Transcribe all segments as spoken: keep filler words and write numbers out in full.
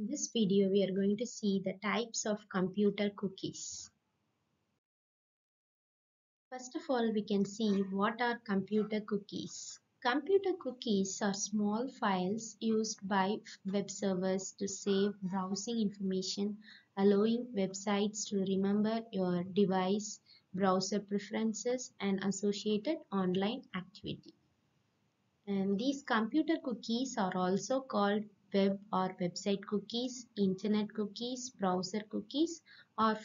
In this video, we are going to see the types of computer cookies. First of all, we can see what are computer cookies. Computer cookies are small files used by web servers to save browsing information, allowing websites to remember your device, browser preferences, and associated online activity. And these computer cookies are also called web or website cookies, internet cookies, browser cookies, or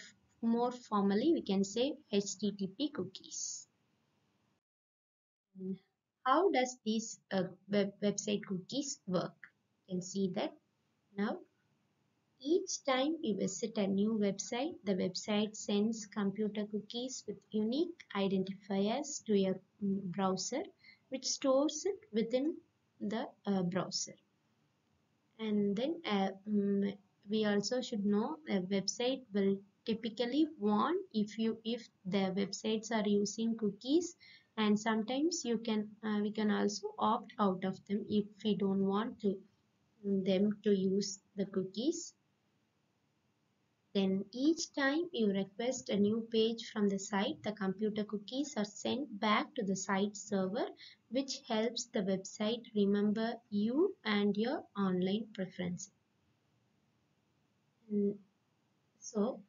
more formally we can say H T T P cookies. And how does these uh, web website cookies work? You can see that now. Each time you visit a new website, the website sends computer cookies with unique identifiers to your browser, which stores it within the uh, browser. And then uh, um, we also should know a website will typically warn if you if the websites are using cookies, and sometimes you can uh, we can also opt out of them if we don't want to them to use the cookies. Then each time you request a new page from the site, the computer cookies are sent back to the site server, which helps the website remember you and your online preferences. So,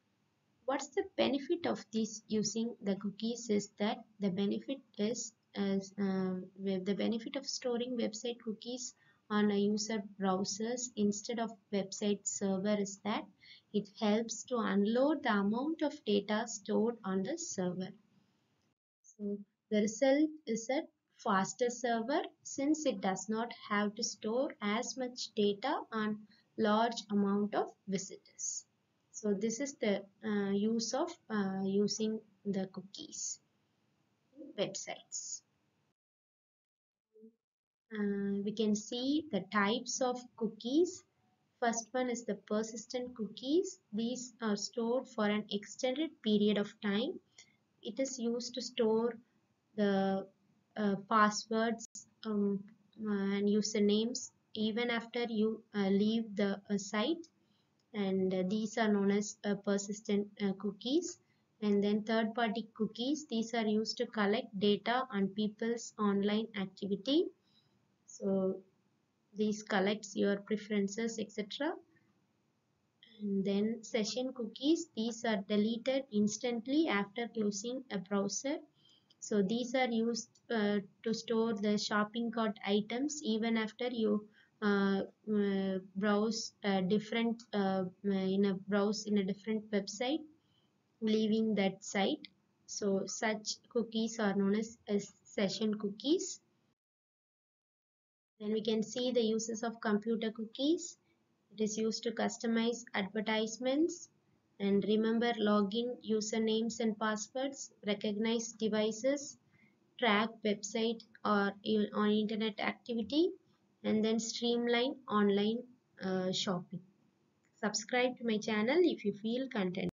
what's the benefit of this using the cookies is that the benefit is as uh, the benefit of storing website cookies on a user browsers instead of website server is that it helps to unload the amount of data stored on the server. So the result is a faster server, since it does not have to store as much data on large amount of visitors. So this is the uh, use of uh, using the cookies in websites. Uh, we can see the types of cookies. First one is the persistent cookies. These are stored for an extended period of time. It is used to store the uh, passwords um, and usernames even after you uh, leave the uh, site, and uh, these are known as uh, persistent uh, cookies. And then third-party cookies. These are used to collect data on people's online activity. So these collects your preferences, et cetera. And then session cookies. These are deleted instantly after closing a browser. So these are used uh, to store the shopping cart items even after you uh, uh, browse uh, different uh, in a browse in a different website, leaving that site. So such cookies are known as, as session cookies. Then we can see the uses of computer cookies. It is used to customize advertisements and remember login usernames and passwords, recognize devices, track website or on internet activity, and then streamline online uh, shopping. Subscribe to my channel if you feel content.